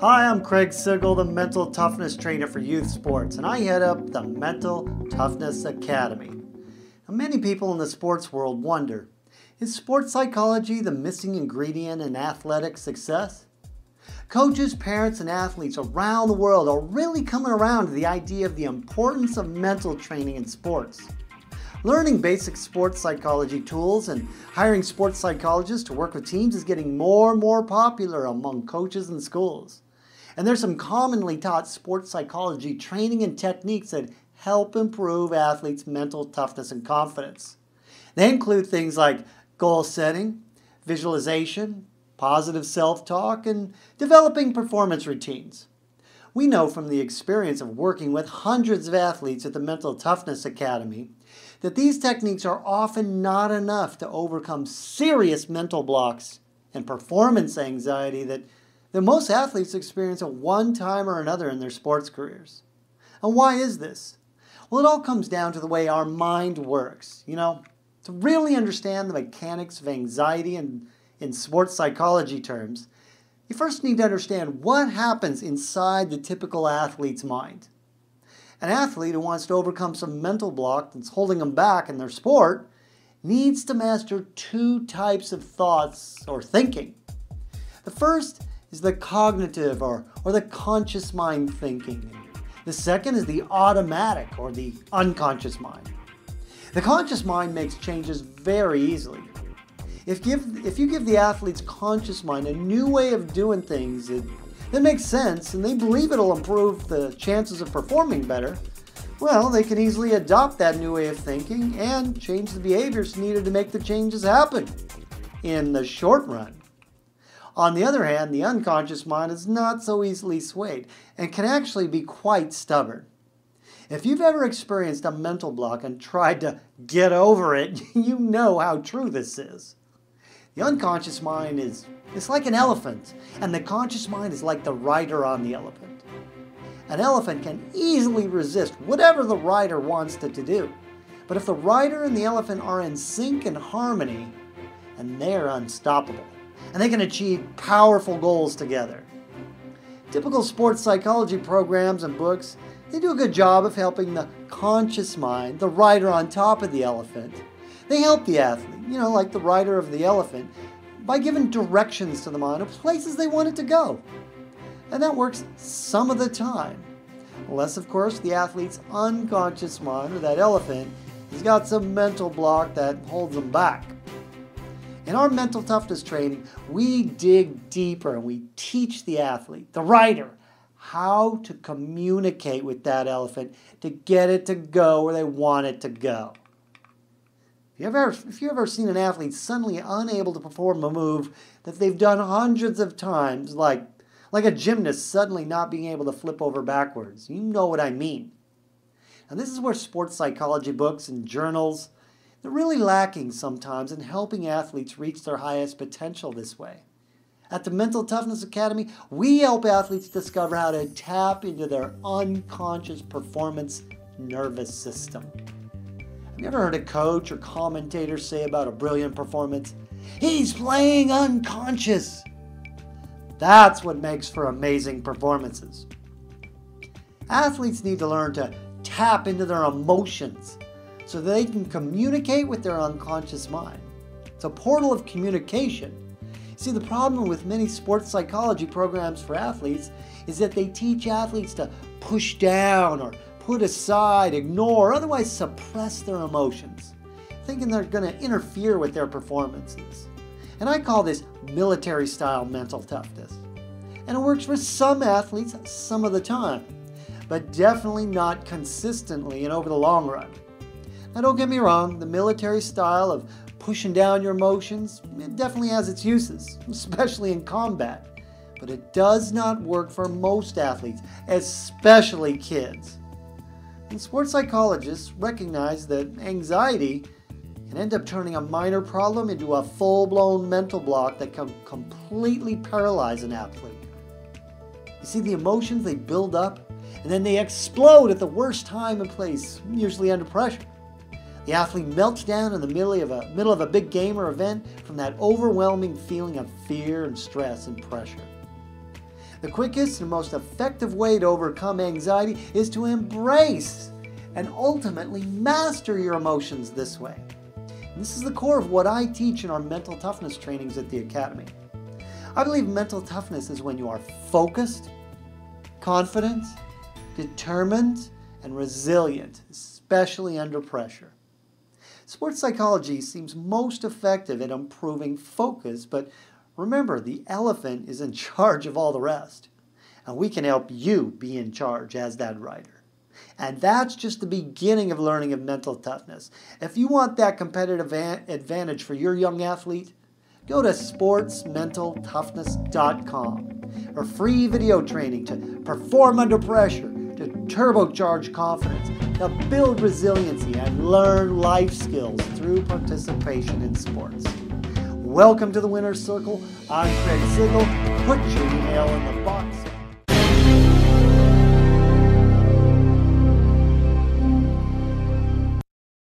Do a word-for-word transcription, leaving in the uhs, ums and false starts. Hi, I'm Craig Sigl, the Mental Toughness Trainer for Youth Sports, and I head up the Mental Toughness Academy. Now, many people in the sports world wonder, is sports psychology the missing ingredient in athletic success? Coaches, parents, and athletes around the world are really coming around to the idea of the importance of mental training in sports. Learning basic sports psychology tools and hiring sports psychologists to work with teams is getting more and more popular among coaches and schools. And there's some commonly taught sports psychology training and techniques that help improve athletes' mental toughness and confidence. They include things like goal setting, visualization, positive self-talk, and developing performance routines. We know from the experience of working with hundreds of athletes at the Mental Toughness Academy that these techniques are often not enough to overcome serious mental blocks and performance anxiety that, that most athletes experience at one time or another in their sports careers. And why is this? Well, it all comes down to the way our mind works. You know, to really understand the mechanics of anxiety and in sports psychology terms, you first need to understand what happens inside the typical athlete's mind. An athlete who wants to overcome some mental block that's holding them back in their sport needs to master two types of thoughts or thinking. The first is the cognitive or, or the conscious mind thinking. The second is the automatic or the unconscious mind. The conscious mind makes changes very easily. If, give, if you give the athlete's conscious mind a new way of doing things that, that makes sense and they believe it'll improve the chances of performing better, well, they can easily adopt that new way of thinking and change the behaviors needed to make the changes happen in the short run. On the other hand, the unconscious mind is not so easily swayed and can actually be quite stubborn. If you've ever experienced a mental block and tried to get over it, you know how true this is. The unconscious mind is it's like an elephant, and the conscious mind is like the rider on the elephant. An elephant can easily resist whatever the rider wants it to do. But if the rider and the elephant are in sync and harmony, and they're unstoppable, and they can achieve powerful goals together. Typical sports psychology programs and books, they do a good job of helping the conscious mind, the rider on top of the elephant. They help the athlete, you know, like the rider of the elephant, by giving directions to the mind of places they want it to go. And that works some of the time. Unless, of course, the athlete's unconscious mind, or that elephant, has got some mental block that holds them back. In our mental toughness training, we dig deeper and we teach the athlete, the rider, how to communicate with that elephant to get it to go where they want it to go. You ever, if you've ever seen an athlete suddenly unable to perform a move that they've done hundreds of times, like, like a gymnast suddenly not being able to flip over backwards, you know what I mean. And this is where sports psychology books and journals, they're really lacking sometimes in helping athletes reach their highest potential this way. At the Mental Toughness Academy, we help athletes discover how to tap into their unconscious performance nervous system. You ever heard a coach or commentator say about a brilliant performance, "He's playing unconscious"? That's what makes for amazing performances. Athletes need to learn to tap into their emotions so they can communicate with their unconscious mind. It's a portal of communication. See, the problem with many sports psychology programs for athletes is that they teach athletes to push down or put aside, ignore, or otherwise suppress their emotions, thinking they're going to interfere with their performances. And I call this military-style mental toughness. And it works for some athletes some of the time, but definitely not consistently and over the long run. Now, don't get me wrong, the military style of pushing down your emotions, it definitely has its uses, especially in combat. But it does not work for most athletes, especially kids. And sports psychologists recognize that anxiety can end up turning a minor problem into a full-blown mental block that can completely paralyze an athlete. You see, the emotions, they build up, and then they explode at the worst time and place, usually under pressure. The athlete melts down in the middle of a, middle of a big game or event from that overwhelming feeling of fear and stress and pressure. The quickest and most effective way to overcome anxiety is to embrace and ultimately master your emotions this way. And this is the core of what I teach in our mental toughness trainings at the Academy. I believe mental toughness is when you are focused, confident, determined, and resilient, especially under pressure. Sports psychology seems most effective at improving focus, but remember, the elephant is in charge of all the rest. And we can help you be in charge as that rider. And that's just the beginning of learning of mental toughness. If you want that competitive advantage for your young athlete, go to sports mental toughness dot com for free video training to perform under pressure, to turbocharge confidence, to build resiliency, and learn life skills through participation in sports. Welcome to the Winner's Circle. I'm Craig Sigl. Put your email in the box.